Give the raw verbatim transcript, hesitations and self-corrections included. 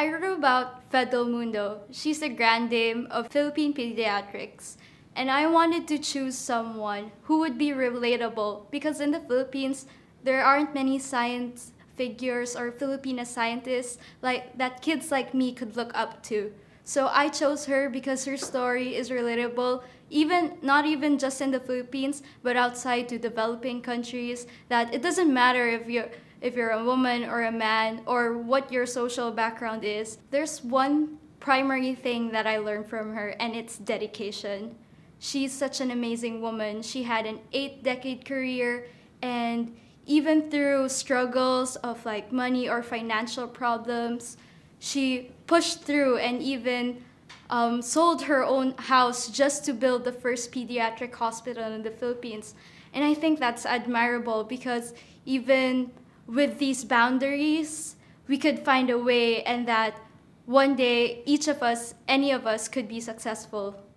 I wrote about Fe del Mundo. She's a grand dame of Philippine pediatrics. And I wanted to choose someone who would be relatable, because in the Philippines, there aren't many science figures or Filipina scientists like that kids like me could look up to. So I chose her because her story is relatable, even not even just in the Philippines, but outside to developing countries, that it doesn't matter if you're, if you're a woman or a man or what your social background is. There's one primary thing that I learned from her, and it's dedication. She's such an amazing woman. She had an eight-decade career, and even through struggles of like money or financial problems, she pushed through and even um, sold her own house just to build the first pediatric hospital in the Philippines. And I think that's admirable, because even with these boundaries, we could find a way, and that one day each of us, any of us, could be successful.